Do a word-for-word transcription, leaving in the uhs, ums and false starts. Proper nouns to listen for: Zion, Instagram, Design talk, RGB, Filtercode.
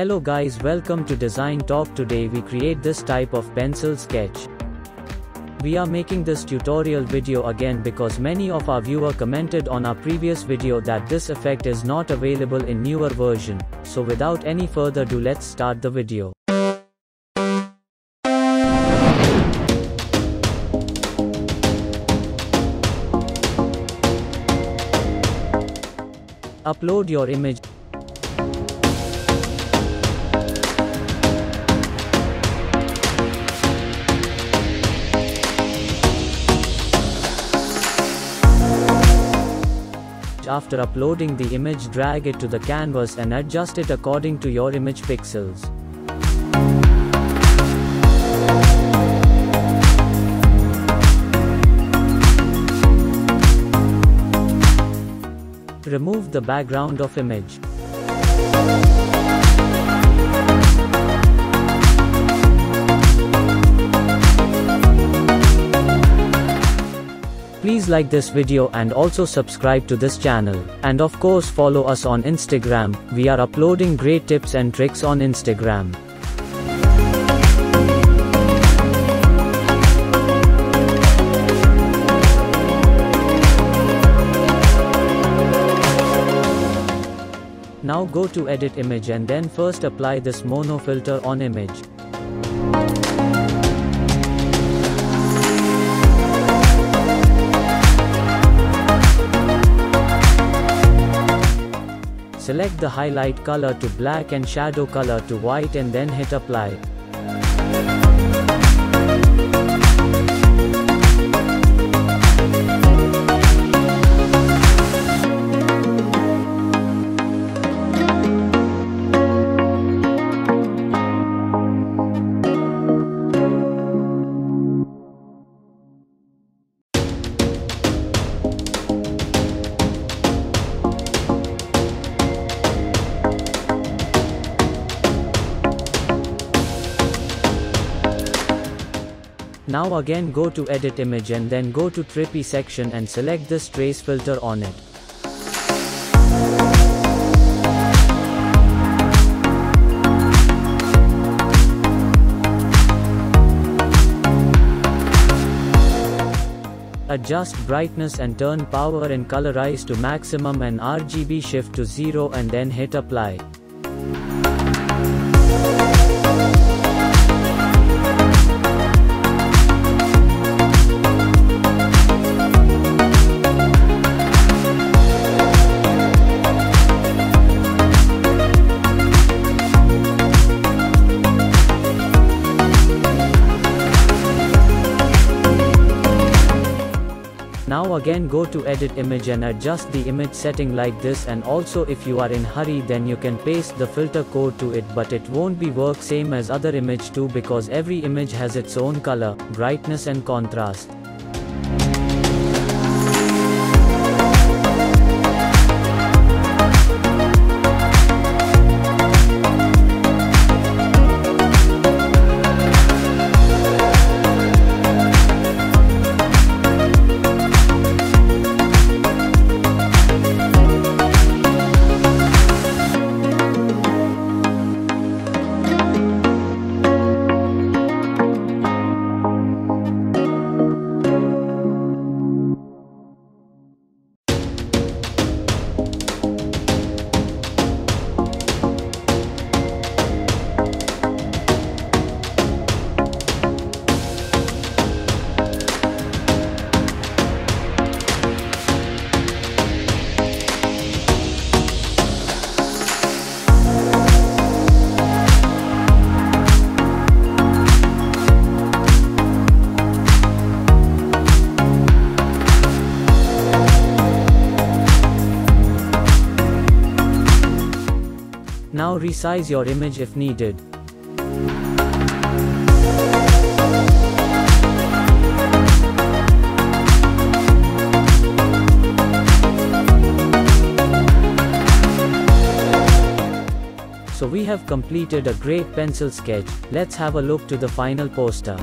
Hello guys, welcome to Design Talk. Today we create this type of pencil sketch. We are making this tutorial video again because many of our viewers commented on our previous video that this effect is not available in newer version. So without any further ado, let's start the video. Upload your image. After uploading the image, drag it to the canvas and adjust it according to your image pixels. Remove the background of image. Please like this video and also subscribe to this channel. And of course follow us on Instagram. We are uploading great tips and tricks on Instagram. Now go to edit image and then first apply this mono filter on image. Select the highlight color to black and shadow color to white and then hit apply. Now again go to edit image and then go to trippy section and select this trace filter on it. Adjust brightness and turn power and colorize to maximum and R G B shift to zero and then hit apply. Now again go to edit image and adjust the image setting like this, and also if you are in hurry then you can paste the filter code to it, but it won't be work same as other image too, because every image has its own color, brightness and contrast. Now resize your image if needed. So we have completed a great pencil sketch. Let's have a look to the final poster.